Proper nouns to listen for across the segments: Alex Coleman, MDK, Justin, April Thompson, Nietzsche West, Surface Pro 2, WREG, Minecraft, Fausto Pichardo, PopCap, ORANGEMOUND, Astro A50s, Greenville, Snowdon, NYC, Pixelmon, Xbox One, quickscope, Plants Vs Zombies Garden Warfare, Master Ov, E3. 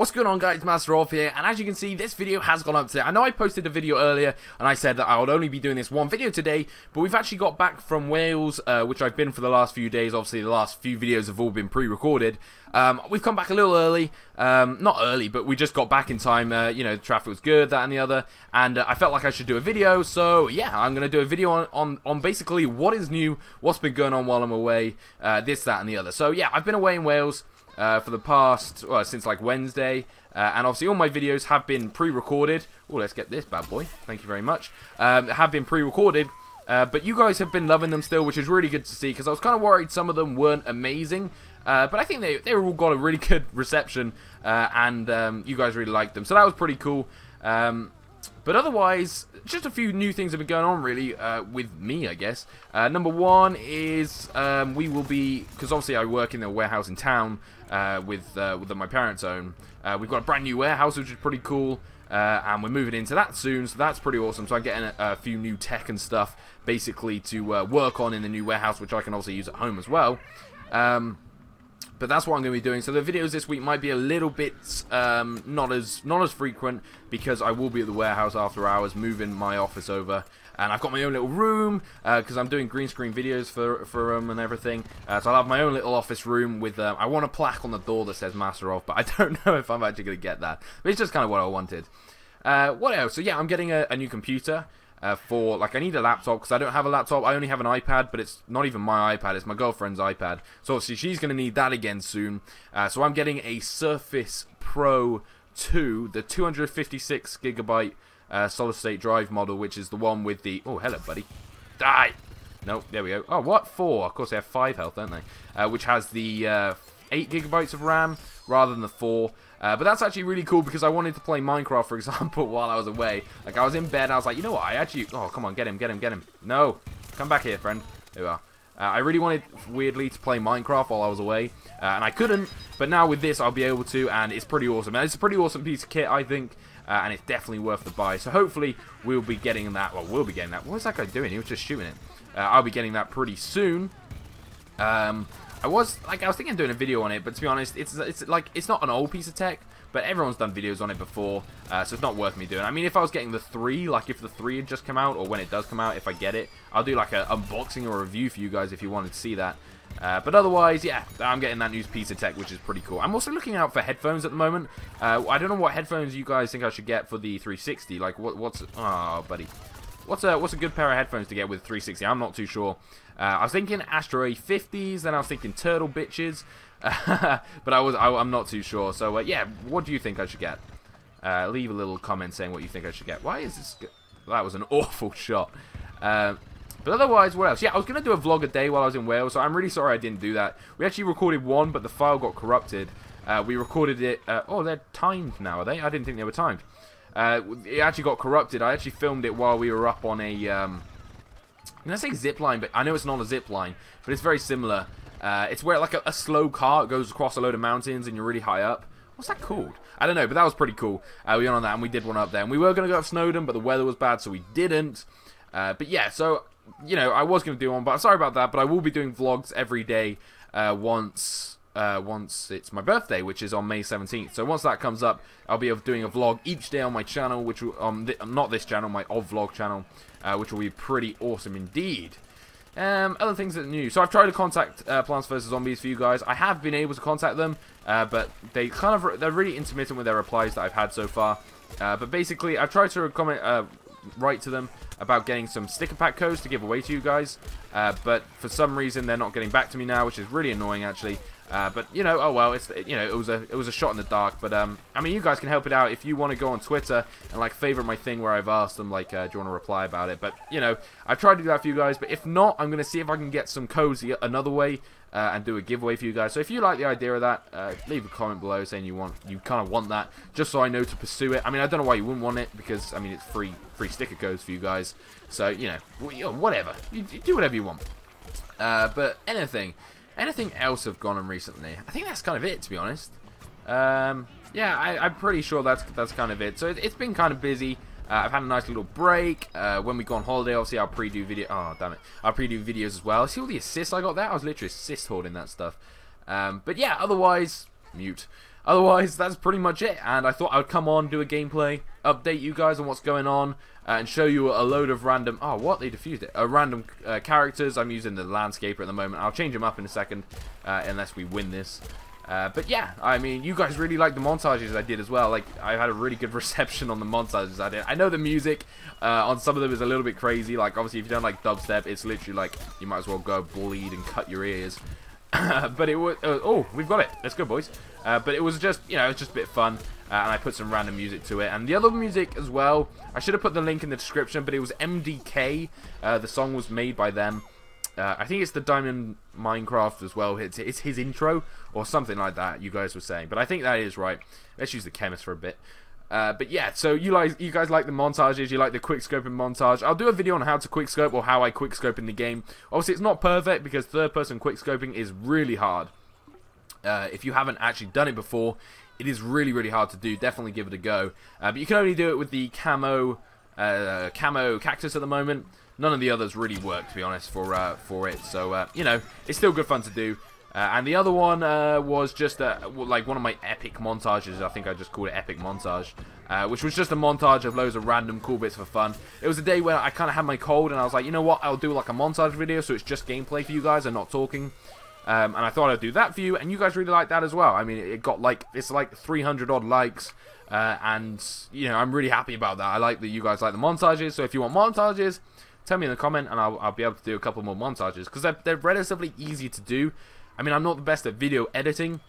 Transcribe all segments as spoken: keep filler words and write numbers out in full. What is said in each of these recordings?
What's going on, guys? Master Ov here, and as you can see, this video has gone up today. I know I posted a video earlier and I said that I would only be doing this one video today, but we've actually got back from Wales, uh, which I've been for the last few days. Obviously the last few videos have all been pre-recorded. Um, we've come back a little early, um, not early, but we just got back in time. Uh, you know, the traffic was good, that and the other, and uh, I felt like I should do a video, so yeah, I'm going to do a video on, on, on basically what is new, what's been going on while I'm away, uh, this, that and the other. So yeah, I've been away in Wales uh, for the past, well, since like Wednesday, uh, and obviously all my videos have been pre-recorded. Oh, let's get this bad boy, thank you very much. Um, have been pre-recorded. Uh, but you guys have been loving them still, which is really good to see, because I was kind of worried some of them weren't amazing. Uh, but I think they, they all got a really good reception, uh, and um, you guys really liked them. So that was pretty cool. Um, but otherwise, just a few new things have been going on, really, uh, with me, I guess. Uh, number one is um, we will be, because obviously I work in the warehouse in town uh, with, uh, with my parents' own. Uh, we've got a brand new warehouse, which is pretty cool. Uh, and we're moving into that soon, so that's pretty awesome. So I'm getting a, a few new tech and stuff, basically, to uh, work on in the new warehouse, which I can obviously use at home as well. Um, but that's what I'm going to be doing. So the videos this week might be a little bit um, not as not as frequent, because I will be at the warehouse after hours, moving my office over. And I've got my own little room, because uh, I'm doing green screen videos for for them um, and everything. Uh, so I'll have my own little office room with, um, I want a plaque on the door that says Master Of, but I don't know if I'm actually going to get that. But it's just kind of what I wanted. Uh, what else? So yeah, I'm getting a, a new computer uh, for, like, I need a laptop, because I don't have a laptop. I only have an iPad, but it's not even my iPad. It's my girlfriend's iPad. So obviously she's going to need that again soon. Uh, so I'm getting a Surface Pro two, the two hundred fifty-six gigabyte. Uh, solid state drive model, which is the one with the, oh hello buddy, die, nope, there we go. Oh, what, four? Of course they have five health, don't they? Uh, which has the uh, eight gigabytes of RAM rather than the four. Uh, but that's actually really cool, because I wanted to play Minecraft, for example, while I was away. Like, I was in bed and I was like, you know what, I actually, oh come on, get him, get him, get him, no, come back here friend, there you are. Uh, I really wanted, weirdly, to play Minecraft while I was away, uh, and I couldn't, but now with this I'll be able to, and it's pretty awesome. And it's a pretty awesome piece of kit, I think, uh, and it's definitely worth the buy. So hopefully we'll be getting that, well, we'll be getting that. What was that guy doing? He was just shooting it. Uh, I'll be getting that pretty soon. Um, I was, like, I was thinking of doing a video on it, but to be honest, it's, it's like, it's not an old piece of tech, but everyone's done videos on it before, uh, so it's not worth me doing. I mean, if I was getting the three, like if the three had just come out, or when it does come out, if I get it, I'll do like an unboxing or review for you guys if you wanted to see that. Uh, but otherwise, yeah, I'm getting that new piece of tech, which is pretty cool. I'm also looking out for headphones at the moment. Uh, I don't know what headphones you guys think I should get for the three sixty. Like, what, what's, oh, buddy. What's a, what's a good pair of headphones to get with three sixty? I'm not too sure. Uh, I was thinking Astro A fifties, then I was thinking Turtle Bitches. but I was, I, I'm not too sure. So, uh, yeah, what do you think I should get? Uh, leave a little comment saying what you think I should get. Why is this good? That was an awful shot. Uh, but otherwise, what else? Yeah, I was going to do a vlog a day while I was in Wales, so I'm really sorry I didn't do that. We actually recorded one, but the file got corrupted. Uh, we recorded it... Uh, oh, they're timed now, are they? I didn't think they were timed. Uh, it actually got corrupted. I actually filmed it while we were up on a... Um, I'm going to say zip line, but I know it's not a zip line, but it's very similar. Uh, it's where like a, a slow cart goes across a load of mountains and you're really high up. What's that called? I don't know, but that was pretty cool. Uh, we went on that and we did one up there. And we were going to go up Snowdon, but the weather was bad, so we didn't. Uh, but yeah, so... You know, I was going to do one, but I'm sorry about that. But I will be doing vlogs every day uh, once uh, once it's my birthday, which is on May seventeenth. So once that comes up, I'll be doing a vlog each day on my channel, which will, um, th not this channel, my Ov Vlog channel, uh, which will be pretty awesome indeed. Um, other things that are new. So I've tried to contact uh, Plants Vs Zombies for you guys. I have been able to contact them, uh, but they kind of re they're really intermittent with their replies that I've had so far. Uh, but basically, I've tried to comment. Uh, write to them about getting some sticker pack codes to give away to you guys, uh, but for some reason they're not getting back to me now, which is really annoying actually. Uh, but you know, oh well, it's, you know, it was a it was a shot in the dark. But um, I mean, you guys can help it out if you want to go on Twitter and like favorite my thing where I've asked them like, uh, do you want to reply about it? But you know, I've tried to do that for you guys. But if not, I'm gonna see if I can get some codes another way uh, and do a giveaway for you guys. So if you like the idea of that, uh, leave a comment below saying you want you kind of want that, just so I know to pursue it. I mean, I don't know why you wouldn't want it, because I mean it's free free sticker codes for you guys. So you know, whatever, you, you do whatever you want. Uh, but anything. Anything else have gone on recently? I think that's kind of it, to be honest. Um, yeah, I, I'm pretty sure that's that's kind of it. So it, it's been kind of busy. Uh, I've had a nice little break. Uh, when we go on holiday, obviously I'll pre-do video. Oh damn it, I'll pre-do videos as well. See all the assists I got there? I was literally assist hoarding that stuff. Um, but yeah, otherwise, mute. Otherwise, that's pretty much it, and I thought I would come on, do a gameplay, update you guys on what's going on, uh, and show you a load of random, oh what, they diffused it, uh, random uh, characters. I'm using the landscaper at the moment. I'll change them up in a second, uh, unless we win this. Uh, but yeah, I mean, you guys really liked the montages I did as well. Like, I had a really good reception on the montages I did. I know the music uh, on some of them is a little bit crazy. Like, obviously, if you don't like dubstep, it's literally like, you might as well go bleed and cut your ears. But it was, uh, oh, we've got it. Let's go, boys. Uh, but it was just, you know, it's just a bit fun. Uh, and I put some random music to it. And the other music as well, I should have put the link in the description, but it was M D K. Uh, the song was made by them. Uh, I think it's the Diamond Minecraft as well. It's, it's his intro or something like that, you guys were saying. But I think that is right. Let's use the chemist for a bit. Uh, but yeah, so you, like, you guys like the montages. You like the quickscoping montage. I'll do a video on how to quickscope or how I quickscope in the game. Obviously, it's not perfect because third-person quickscoping is really hard. Uh, if you haven't actually done it before, it is really, really hard to do. Definitely give it a go. Uh, but you can only do it with the camo, uh, camo cactus at the moment. None of the others really work, to be honest, for uh, for it. So, uh, you know, it's still good fun to do. Uh, and the other one uh, was just, uh, like, one of my epic montages. I think I just called it Epic Montage, uh, which was just a montage of loads of random cool bits for fun. It was a day where I kind of had my cold, and I was like, you know what? I'll do, like, a montage video, so it's just gameplay for you guys and not talking. Um, and I thought I'd do that for you, and you guys really liked that as well. I mean, it got, like, it's, like, three hundred odd likes. Uh, and, you know, I'm really happy about that. I like that you guys like the montages, so if you want montages, tell me in the comment, and I'll, I'll be able to do a couple more montages, because they're, they're relatively easy to do. I mean, I'm not the best at video editing,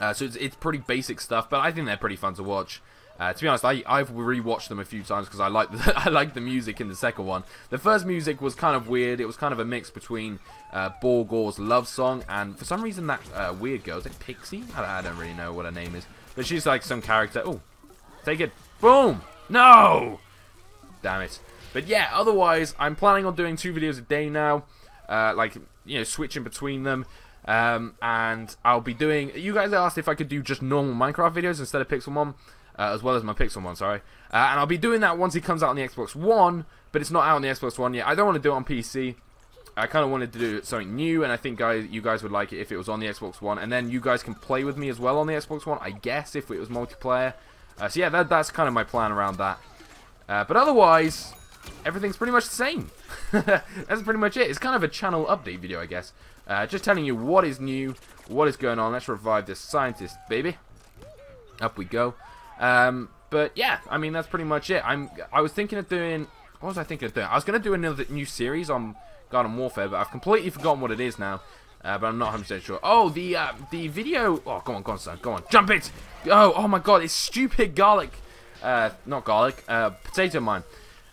uh, so it's, it's pretty basic stuff, but I think they're pretty fun to watch. Uh, to be honest, I, I've rewatched them a few times, because I like the, I like the music in the second one. The first music was kind of weird. It was kind of a mix between uh, Borgore's love song, and for some reason that uh, weird girl, is it Pixie? I, I don't really know what her name is, but she's like some character. Oh, take it. Boom! No! Damn it. But yeah, otherwise, I'm planning on doing two videos a day now, uh, like, you know, switching between them, um, and I'll be doing, you guys asked if I could do just normal Minecraft videos instead of Pixelmon, uh, as well as my Pixelmon, sorry, uh, and I'll be doing that once it comes out on the Xbox One, but it's not out on the Xbox One yet. I don't want to do it on P C. I kind of wanted to do something new, and I think guys, you guys would like it if it was on the Xbox One, and then you guys can play with me as well on the Xbox One, I guess, if it was multiplayer. Uh, so yeah, that, that's kind of my plan around that, uh, but otherwise, everything's pretty much the same. That's pretty much it. It's kind of a channel update video, I guess. Uh, just telling you what is new, what is going on. Let's revive this scientist, baby. Up we go. Um, but yeah, I mean, that's pretty much it. I'm. I was thinking of doing. What was I thinking of doing? I was going to do another new series on Garden Warfare, but I've completely forgotten what it is now. Uh, but I'm not one hundred percent sure. Oh, the uh, the video. Oh, go on, go on, son, go on, jump it. Oh, oh my God, it's stupid garlic. Uh, not garlic. Uh, potato mine.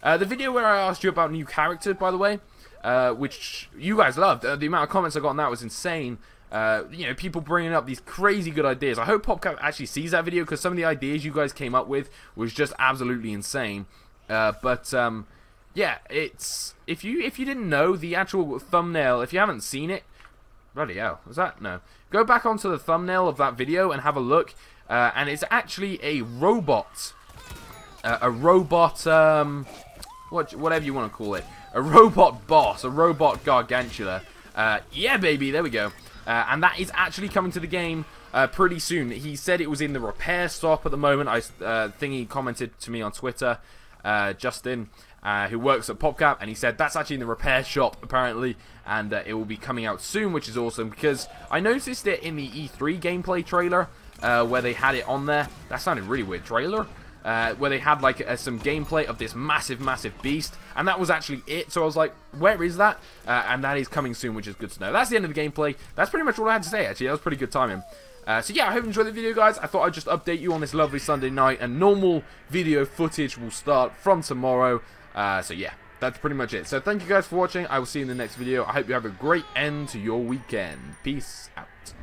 Uh, the video where I asked you about new characters, by the way, uh, which you guys loved. Uh, the amount of comments I got on that was insane. Uh, you know, people bringing up these crazy good ideas. I hope PopCap actually sees that video, because some of the ideas you guys came up with was just absolutely insane. Uh, but um, yeah, it's if you if you didn't know the actual thumbnail, if you haven't seen it, bloody hell, was that no? Go back onto the thumbnail of that video and have a look. Uh, and it's actually a robot, uh, a robot. Um, Whatever you want to call it. A robot boss. A robot gargantula. Uh, yeah, baby. There we go. Uh, and that is actually coming to the game uh, pretty soon. He said it was in the repair shop at the moment. I uh, think he commented to me on Twitter. Uh, Justin, uh, who works at PopCap. And he said that's actually in the repair shop, apparently. And uh, it will be coming out soon, which is awesome. Because I noticed it in the E three gameplay trailer. Uh, where they had it on there. That sounded really weird. Trailer? Uh, where they had like uh, some gameplay of this massive, massive beast, and that was actually it. So I was like, "Where is that?" Uh, and that is coming soon, which is good to know. That's the end of the gameplay. That's pretty much all I had to say. Actually, that was pretty good timing. Uh, so yeah, I hope you enjoyed the video, guys. I thought I'd just update you on this lovely Sunday night, and normal video footage will start from tomorrow. Uh, so yeah, that's pretty much it. So thank you guys for watching. I will see you in the next video. I hope you have a great end to your weekend. Peace out.